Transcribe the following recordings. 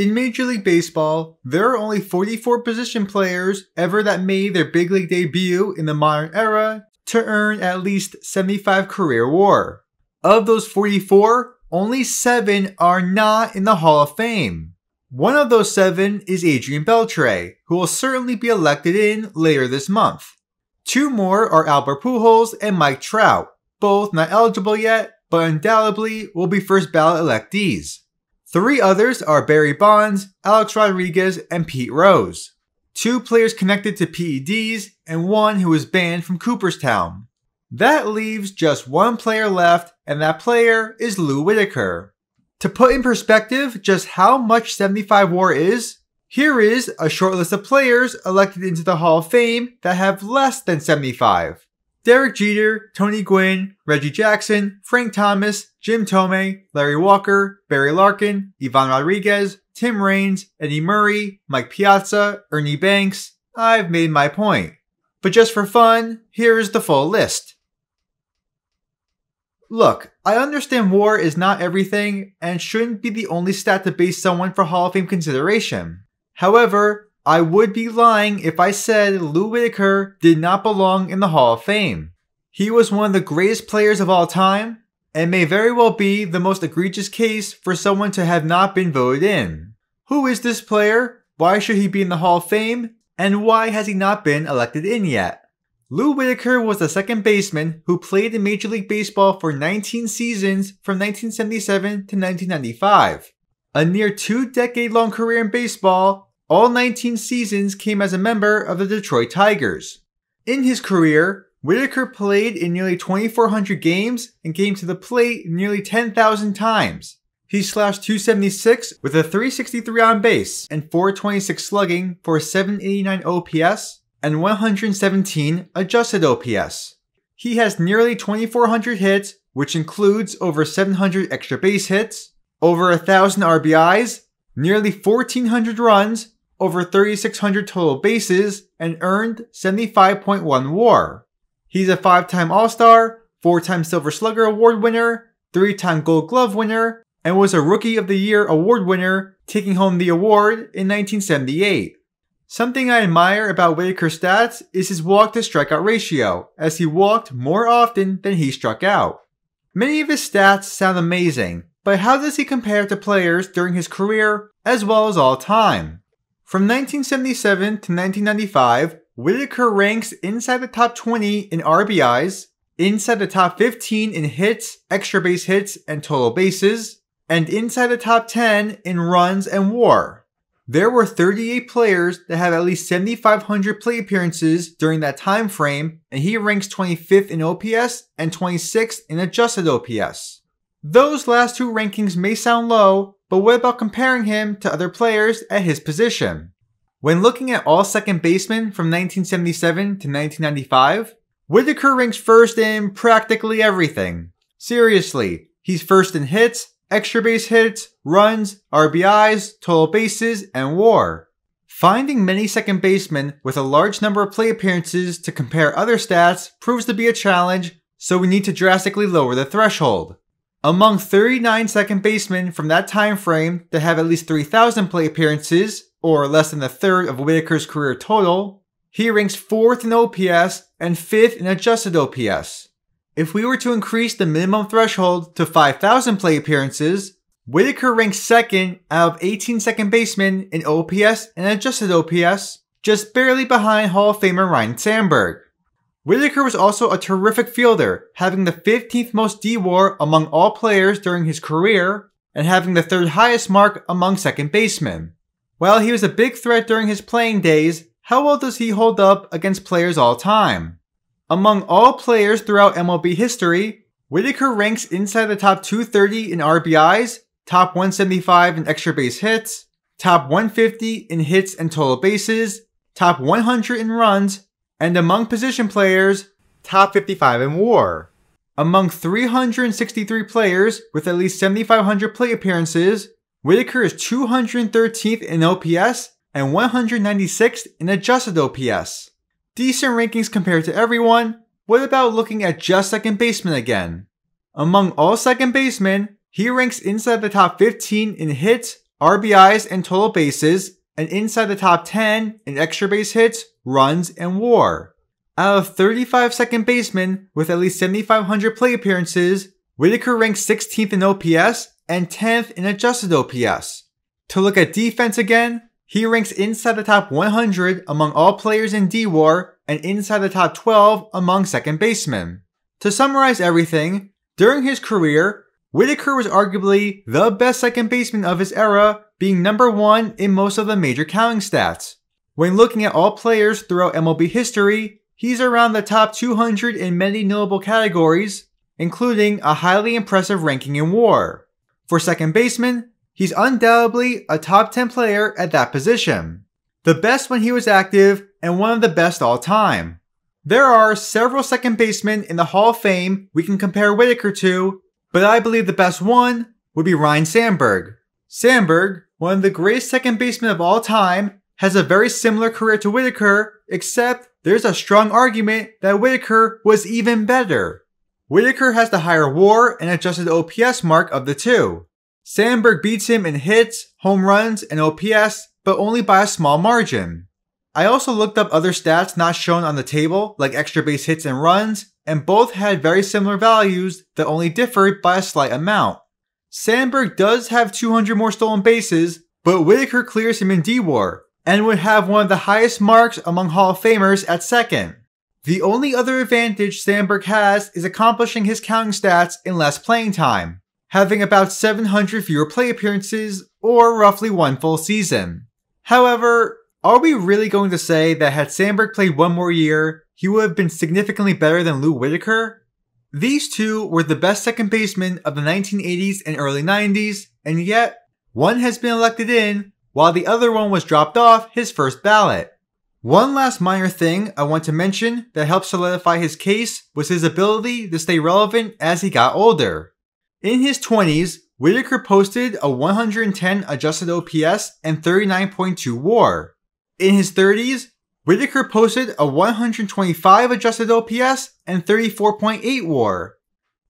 In Major League Baseball, there are only 44 position players ever that made their big league debut in the modern era to earn at least 75 career WAR. Of those 44, only 7 are not in the Hall of Fame. One of those 7 is Adrian Beltre, who will certainly be elected in later this month. 2 more are Albert Pujols and Mike Trout, both not eligible yet, but undoubtedly will be first ballot electees. 3 others are Barry Bonds, Alex Rodriguez, and Pete Rose. 2 players connected to PEDs, and 1 who was banned from Cooperstown. That leaves just 1 player left, and that player is Lou Whitaker. To put in perspective just how much 75 WAR is, here is a short list of players elected into the Hall of Fame that have less than 75. Derek Jeter, Tony Gwynn, Reggie Jackson, Frank Thomas, Jim Thome, Larry Walker, Barry Larkin, Ivan Rodriguez, Tim Raines, Eddie Murray, Mike Piazza, Ernie Banks. I've made my point. But just for fun, here is the full list. Look, I understand WAR is not everything and shouldn't be the only stat to base someone for Hall of Fame consideration. However, I would be lying if I said Lou Whitaker did not belong in the Hall of Fame. He was one of the greatest players of all time, and may very well be the most egregious case for someone to have not been voted in. Who is this player? Why should he be in the Hall of Fame? And why has he not been elected in yet? Lou Whitaker was a second baseman who played in Major League Baseball for 19 seasons from 1977 to 1995. A near 2-decade-long career in baseball. All 19 seasons came as a member of the Detroit Tigers. In his career, Whitaker played in nearly 2,400 games and came to the plate nearly 10,000 times. He slashed .276 with a .363 on base and .426 slugging for a .789 OPS and 117 adjusted OPS. He has nearly 2,400 hits, which includes over 700 extra base hits, over 1,000 RBIs, nearly 1,400 runs, over 3,600 total bases, and earned 75.1 WAR. He's a 5-time All-Star, 4-time Silver Slugger Award winner, 3-time Gold Glove winner, and was a Rookie of the Year award winner, taking home the award in 1978. Something I admire about Whitaker's stats is his walk-to-strikeout ratio, as he walked more often than he struck out. Many of his stats sound amazing, but how does he compare to players during his career as well as all time? From 1977 to 1995, Whitaker ranks inside the top 20 in RBIs, inside the top 15 in hits, extra base hits, and total bases, and inside the top 10 in runs and WAR. There were 38 players that had at least 7,500 plate appearances during that time frame, and he ranks 25th in OPS and 26th in adjusted OPS. Those last 2 rankings may sound low, but what about comparing him to other players at his position? When looking at all second basemen from 1977 to 1995, Whitaker ranks first in practically everything. Seriously, he's first in hits, extra base hits, runs, RBIs, total bases, and WAR. Finding many second basemen with a large number of plate appearances to compare other stats proves to be a challenge, so we need to drastically lower the threshold. Among 39 second basemen from that time frame that have at least 3,000 plate appearances, or less than a third of Whitaker's career total, he ranks 4th in OPS and 5th in adjusted OPS. If we were to increase the minimum threshold to 5,000 plate appearances, Whitaker ranks 2nd out of 18 second basemen in OPS and adjusted OPS, just barely behind Hall of Famer Ryne Sandberg. Whitaker was also a terrific fielder, having the 15th most D-WAR among all players during his career, and having the 3rd highest mark among second basemen. While he was a big threat during his playing days, how well does he hold up against players all time? Among all players throughout MLB history, Whitaker ranks inside the top 230 in RBIs, top 175 in extra base hits, top 150 in hits and total bases, top 100 in runs, and among position players, top 55 in WAR. Among 363 players with at least 7,500 plate appearances, Whitaker is 213th in OPS and 196th in adjusted OPS. Decent rankings compared to everyone. What about looking at just second baseman again? Among all second basemen, he ranks inside the top 15 in hits, RBIs and total bases, and inside the top 10 in extra base hits, runs, and WAR. Out of 35 second basemen with at least 7,500 plate appearances, Whitaker ranks 16th in OPS and 10th in adjusted OPS. To look at defense again, he ranks inside the top 100 among all players in DWAR and inside the top 12 among second basemen. To summarize everything, during his career, Whitaker was arguably the best second baseman of his era, being number 1 in most of the major counting stats. When looking at all players throughout MLB history, he's around the top 200 in many notable categories, including a highly impressive ranking in WAR. For second baseman, he's undoubtedly a top 10 player at that position. The best when he was active, and one of the best all time. There are several second basemen in the Hall of Fame we can compare Whitaker to, but I believe the best one would be Ryne Sandberg. Sandberg, one of the greatest second basemen of all time, has a very similar career to Whitaker, except there's a strong argument that Whitaker was even better. Whitaker has the higher WAR and adjusted OPS mark of the two. Sandberg beats him in hits, home runs, and OPS, but only by a small margin. I also looked up other stats not shown on the table, like extra base hits and runs, and both had very similar values that only differed by a slight amount. Sandberg does have 200 more stolen bases, but Whitaker clears him in DWAR, and would have one of the highest marks among Hall of Famers at second. The only other advantage Sandberg has is accomplishing his counting stats in less playing time, having about 700 fewer play appearances, or roughly one full season. However, are we really going to say that had Sandberg played one more year, he would have been significantly better than Lou Whitaker? These two were the best second basemen of the 1980s and early 90s, and yet one has been elected in, while the other one was dropped off his first ballot. One last minor thing I want to mention that helped solidify his case was his ability to stay relevant as he got older. In his 20s, Whitaker posted a 110 adjusted OPS and 39.2 WAR. In his 30s, Whitaker posted a 125 adjusted OPS and 34.8 WAR.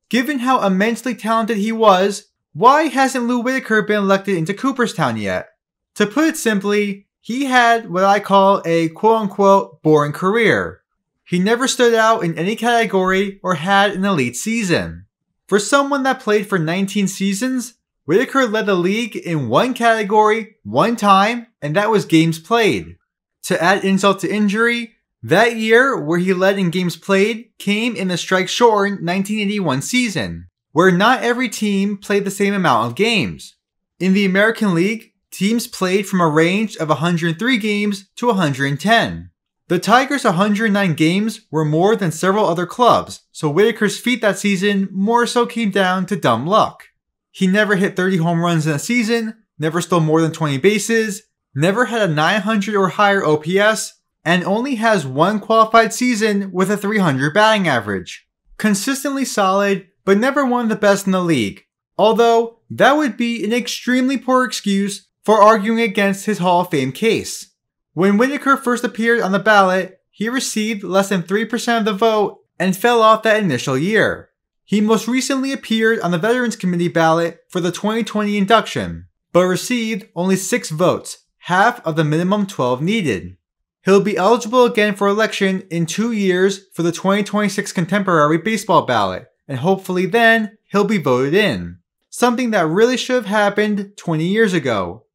Given how immensely talented he was, why hasn't Lou Whitaker been elected into Cooperstown yet? To put it simply, he had what I call a quote-unquote boring career. He never stood out in any category or had an elite season. For someone that played for 19 seasons, Whitaker led the league in one category, one time, and that was games played. To add insult to injury, that year where he led in games played came in the strike-shortened 1981 season, where not every team played the same amount of games. In the American League, teams played from a range of 103 games to 110. The Tigers' 109 games were more than several other clubs, so Whitaker's feat that season more so came down to dumb luck. He never hit 30 home runs in a season, never stole more than 20 bases, never had a 900 or higher OPS, and only has one qualified season with a 300 batting average. Consistently solid, but never one of the best in the league, although that would be an extremely poor excuse for arguing against his Hall of Fame case. When Whitaker first appeared on the ballot, he received less than 3% of the vote and fell off that initial year. He most recently appeared on the Veterans Committee ballot for the 2020 induction, but received only 6 votes, half of the minimum 12 needed. He'll be eligible again for election in 2 years for the 2026 Contemporary Baseball ballot, and hopefully then he'll be voted in. Something that really should have happened 20 years ago,